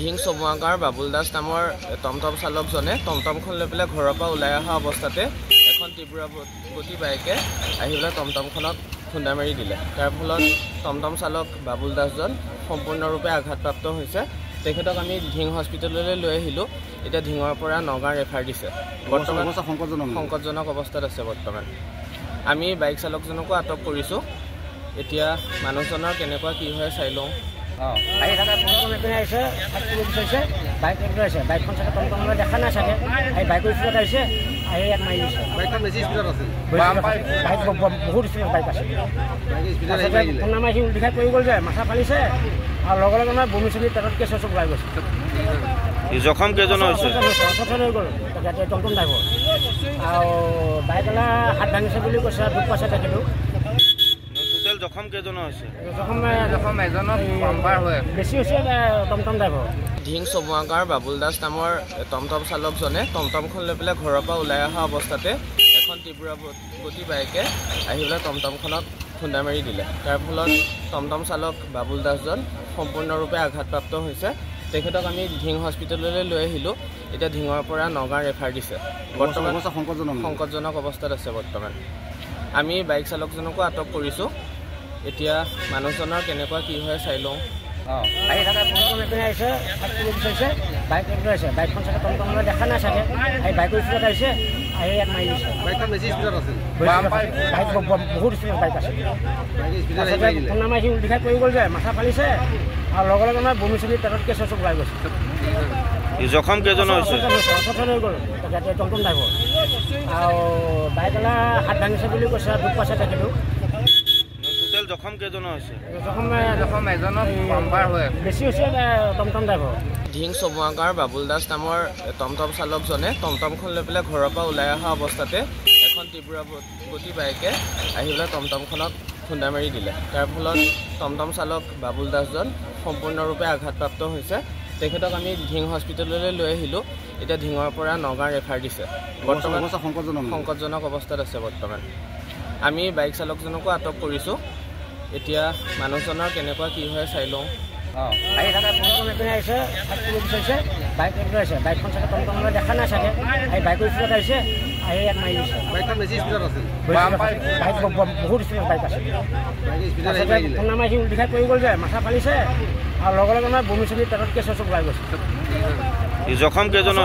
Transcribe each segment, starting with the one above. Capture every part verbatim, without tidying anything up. ঢিং চমুৱাগাঁৱৰ বাবুল দাস নামৰ টমটম চালকজনে টমটমখন লৈ পেলাই ঘৰৰ পৰা ওলাই অহা অৱস্থাতে এখন তীব্ৰ গতি বাইকে আহি পেলাই টমটমখনত খুন্দা মাৰি দিলে। তাৰ ফলত টমটম চালক বাবুল দাসজন সম্পূৰ্ণৰূপে আঘাতপ্ৰাপ্ত হৈছে। তেখেতক আমি ঢিং হস্পিটেললৈ লৈ আহিলোঁ। এতিয়া ঢিঙৰ পৰা নগাঁও ৰেফাৰ দিছে। বৰ্তমান সংকটজনক অৱস্থাত আছে। বৰ্তমান আমি বাইক চালকজনকো আটক কৰিছোঁ। এতিয়া মানুহজনৰ কেনেকুৱা কি হয় চাই লওঁ। हाँ आई दादा फोन में कहीं ऐसे ऐसे बाइक लेकर ऐसे बाइक कौन सा कम कम में देखा ना सके आई बाइक उस पर ऐसे आई एक माइल बाइक का नजीब स्पीड आते हैं बाइक बहुत स्पीड बाइक आते हैं तो नाम ऐसी दिखाई कोई बोल जाए मसा पाली से और लोगों लोगों में भूमि से भी तरफ के सोचो बाइक आते जोखम के जो ना ऐसे सोचो जोखम के जोनो হৈছে जोखम जोखম এজনৰ বাম্পাৰ হয় বেছি হৈছে টমটম ড্ৰাইভাৰ ঢিং চমুৱাগাঁৱৰ বাবুল দাস নামৰ টমটম চালকজনে টমটমখন লৈ পেলাই ঘৰৰ পৰা ওলাই অহা অৱস্থাতে এখন তীব্ৰ গতি বাইকে আহি পেলাই টমটমখনত খুন্দা মাৰি দিলে। তাৰ ফলত টমটম চালক বাবুল দাসজন সম্পূৰ্ণৰূপে আঘাতপ্ৰাপ্ত হৈছে। তেখেতক আমি ঢিং হস্পিটেললৈ লৈ আহিলোঁ। এতিয়া ঢিঙৰ পৰা নগাঁও ৰেফাৰ দিছে। বৰ্তমান সংকটজনক অৱস্থাত আছে। বৰ্তমান আমি বাইক চালকজনকো আটক কৰিছোঁ। এতিয়া মানুহজনৰ কেনেকুৱা কি হয় চাই লওঁ। हाँ आई दादा फोन में कहीं ऐसे ऐसे बाइक लेकर ऐसे बाइक कौन सा कम कम में देखा ना सके आई बाइक उस पर ऐसे आई एक माइल बाइक का नजीब स्पीड आते हैं बाइक बहुत स्पीड बाइक आते हैं तो नाम ऐसी दिखाई कोई बोल जाए मसा पाली से और लोगों लोगों में भूमि से भी तरफ के सोचो बाइक आते जोखम के जो ना टमटम ड्राइवर और बाइक वाला हाथ भांगी से बोली कैसे दुख पास थके जोखम के जोनो হৈছে जोखम जोखম এজনৰ বাম্পাৰ হয় বেছি হৈছে টমটম ড্ৰাইভাৰ ঢিং চমুৱাগাঁৱৰ বাবুল দাস নামৰ টমটম চালকজনে টমটমখন লৈ পেলাই ঘৰৰ পৰা ওলাই অহা অৱস্থাতে এখন তীব্ৰ গতি বাইকে আহি পেলাই টমটমখনত খুন্দা মাৰি দিলে। তাৰ ফলত টমটম চালক বাবুল দাসজন সম্পূৰ্ণৰূপে আঘাতপ্ৰাপ্ত হৈছে। তেখেতক আমি ঢিং হস্পিটেললৈ লৈ আহিলোঁ। এতিয়া ঢিঙৰ পৰা নগাঁও ৰেফাৰ দিছে। বৰ্তমান সংকটজনক অৱস্থাত আছে। বৰ্তমান আমি বাইক চালকজনকো আটক কৰিছোঁ। এতিয়া মানুহজনৰ কেনেকুৱা কি হয় চাই লওঁ। हाँ आई दादा फोन में कहीं ऐसे ऐसे बाइक लेकर ऐसे बाइक कौन सा कम कम में देखा ना सके आई बाइक उस पर ऐसे आई एक माइल बाइक का नजीब स्पीड आते हैं बाइक बहुत स्पीड बाइक आते हैं तो नाम ऐसी दिखाई कोई बोल जाए मसा पाली से और लोगों लोगों में भूमि से भी तरफ के सोचो बाइक आते जोखम के जो ना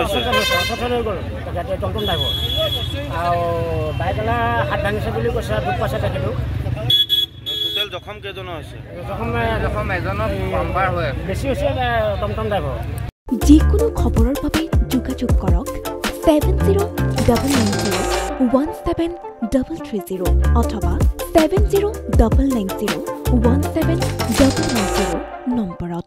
टमटम ड्राइवर और बाइक वाला हाथ भांगी से बोली कैसे दुख पास थके जोखम के जोनो হৈছে जोखम जोखम এজনৰ বাম্পাৰ হয় বেছি হৈছে টমটম ড্ৰাইভাৰ যি কোনো খবৰৰ বাবে যোগাযোগ কৰক সাত শূন্য নব্বৈ শূন্য এক সাত শূন্য শূন্য অথবা সাত শূন্য নব্বৈ নব্বৈ শূন্য এক সাত নব্বৈ নব্বৈ নম্বৰত।